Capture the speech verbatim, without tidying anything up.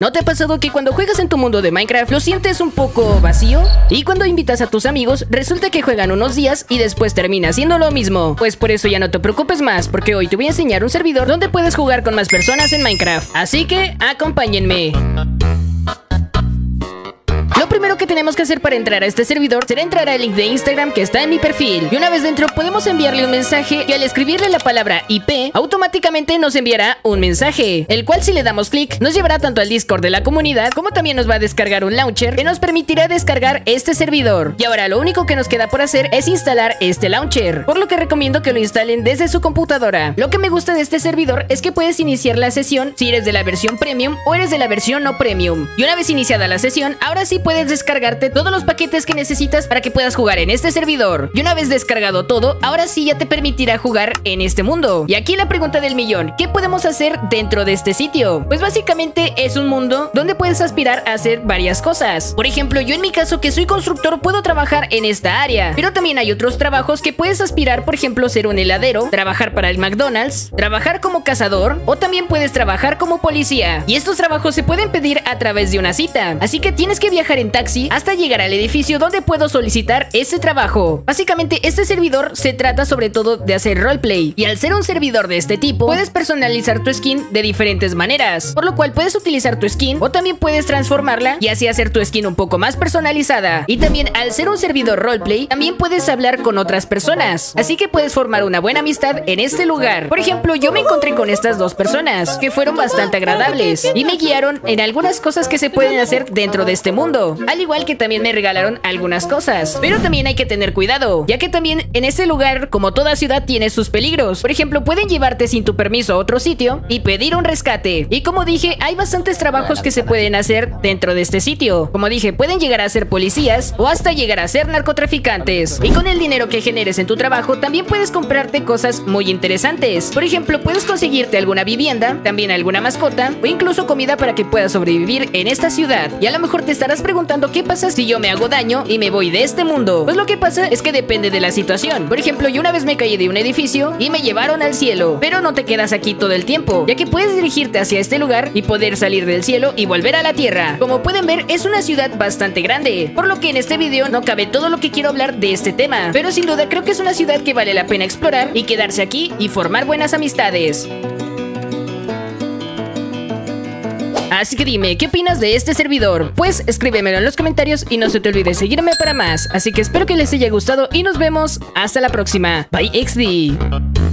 ¿No te ha pasado que cuando juegas en tu mundo de Minecraft lo sientes un poco vacío? Y cuando invitas a tus amigos, resulta que juegan unos días y después termina haciendo lo mismo. Pues por eso ya no te preocupes más, porque hoy te voy a enseñar un servidor donde puedes jugar con más personas en Minecraft. Así que, acompáñenme. Lo primero que tenemos que hacer para entrar a este servidor será entrar al link de Instagram que está en mi perfil. Y una vez dentro podemos enviarle un mensaje y al escribirle la palabra I P, automáticamente nos enviará un mensaje, el cual si le damos clic nos llevará tanto al Discord de la comunidad, como también nos va a descargar un launcher que nos permitirá descargar este servidor. Y ahora lo único que nos queda por hacer es instalar este launcher, por lo que recomiendo que lo instalen desde su computadora. Lo que me gusta de este servidor es que puedes iniciar la sesión si eres de la versión Premium o eres de la versión no Premium. Y una vez iniciada la sesión, ahora sí puedes Puedes descargarte todos los paquetes que necesitas para que puedas jugar en este servidor. Y una vez descargado todo, ahora sí ya te permitirá jugar en este mundo. Y aquí la pregunta del millón, ¿qué podemos hacer dentro de este sitio? Pues básicamente es un mundo donde puedes aspirar a hacer varias cosas. Por ejemplo, yo en mi caso que soy constructor puedo trabajar en esta área, pero también hay otros trabajos que puedes aspirar, por ejemplo, ser un heladero, trabajar para el McDonald's, trabajar como cazador o también puedes trabajar como policía. Y estos trabajos se pueden pedir a través de una cita, así que tienes que viajar en taxi hasta llegar al edificio donde puedo solicitar ese trabajo. Básicamente este servidor se trata sobre todo de hacer roleplay, y al ser un servidor de este tipo puedes personalizar tu skin de diferentes maneras, por lo cual puedes utilizar tu skin o también puedes transformarla y así hacer tu skin un poco más personalizada. Y también al ser un servidor roleplay también puedes hablar con otras personas, así que puedes formar una buena amistad en este lugar. Por ejemplo, yo me encontré con estas dos personas que fueron bastante agradables y me guiaron en algunas cosas que se pueden hacer dentro de este mundo, al igual que también me regalaron algunas cosas. Pero también hay que tener cuidado, ya que también en este lugar, como toda ciudad, tiene sus peligros. Por ejemplo, pueden llevarte sin tu permiso a otro sitio y pedir un rescate. Y como dije, hay bastantes trabajos que se pueden hacer dentro de este sitio. Como dije, pueden llegar a ser policías o hasta llegar a ser narcotraficantes. Y con el dinero que generes en tu trabajo también puedes comprarte cosas muy interesantes. Por ejemplo, puedes conseguirte alguna vivienda, también alguna mascota o incluso comida para que puedas sobrevivir en esta ciudad. Y a lo mejor te estarás preguntando qué pasa si yo me hago daño y me voy de este mundo. Pues lo que pasa es que depende de la situación. Por ejemplo, yo una vez me caí de un edificio y me llevaron al cielo, pero no te quedas aquí todo el tiempo, ya que puedes dirigirte hacia este lugar y poder salir del cielo y volver a la tierra. Como pueden ver, es una ciudad bastante grande, por lo que en este video no cabe todo lo que quiero hablar de este tema, pero sin duda creo que es una ciudad que vale la pena explorar y quedarse aquí y formar buenas amistades. Así que dime, ¿qué opinas de este servidor? Pues escríbemelo en los comentarios y no se te olvide seguirme para más. Así que espero que les haya gustado y nos vemos hasta la próxima. Bye equis de.